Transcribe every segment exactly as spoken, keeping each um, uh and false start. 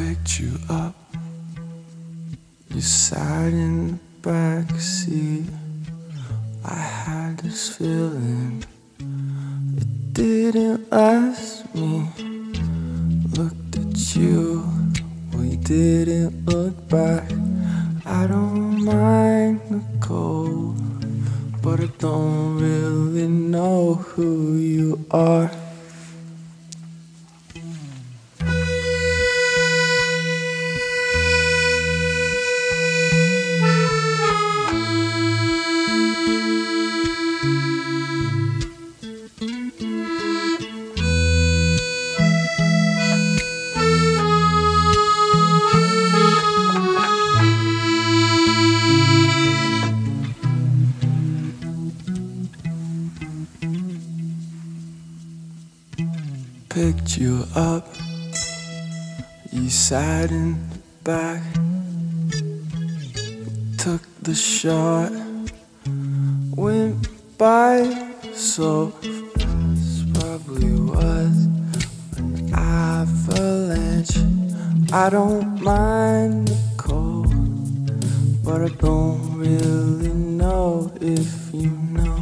picked you up. You sat in the backseat. I had this feeling, it didn't last me. Looked at you, we didn't look back. I don't mind the cold, but I don't really know who you are. Picked you up, you sat in the back, took the shot, went by so fast. Probably was an avalanche. I don't mind the cold, but I don't really know if you know.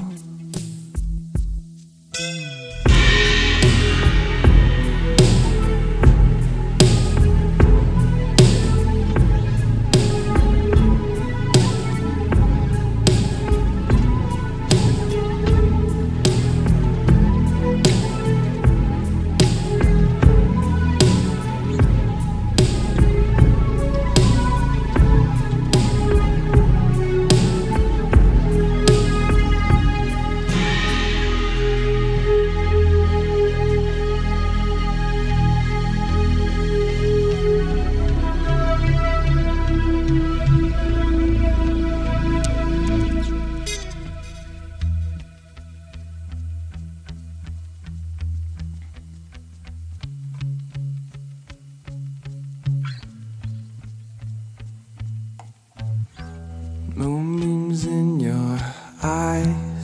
Moonbeams in your eyes.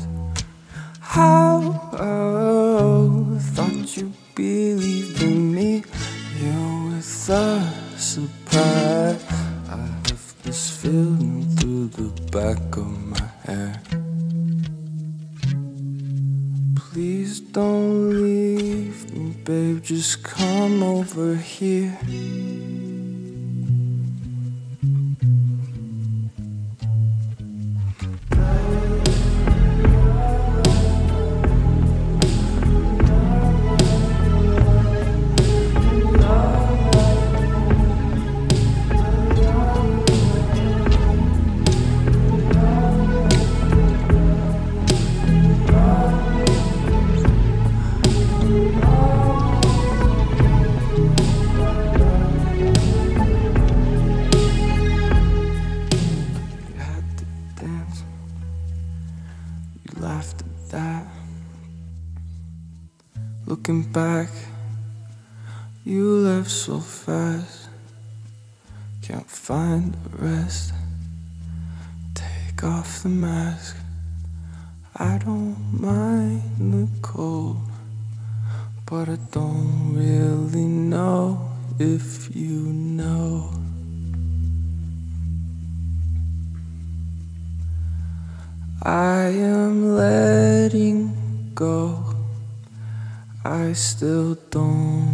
How oh, thought you'd be leaving me here with a surprise. I have this feeling through the back of my hand. Please don't leave me, babe, just come over here. Laughed at that. Looking back, you left so fast. Can't find the rest. Take off the mask. I don't mind the cold, but I don't really know if you know. I am letting go. I still don't